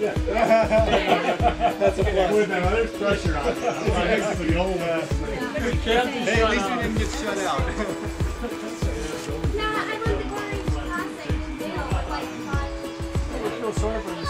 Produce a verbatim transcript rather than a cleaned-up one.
Yeah. That's a plus. With that, there's pressure on it. That's the old ass thing. Hey, at least we didn't get shut out. Nah, I went the corner of classic. They don't like fun. I feel sorry for you.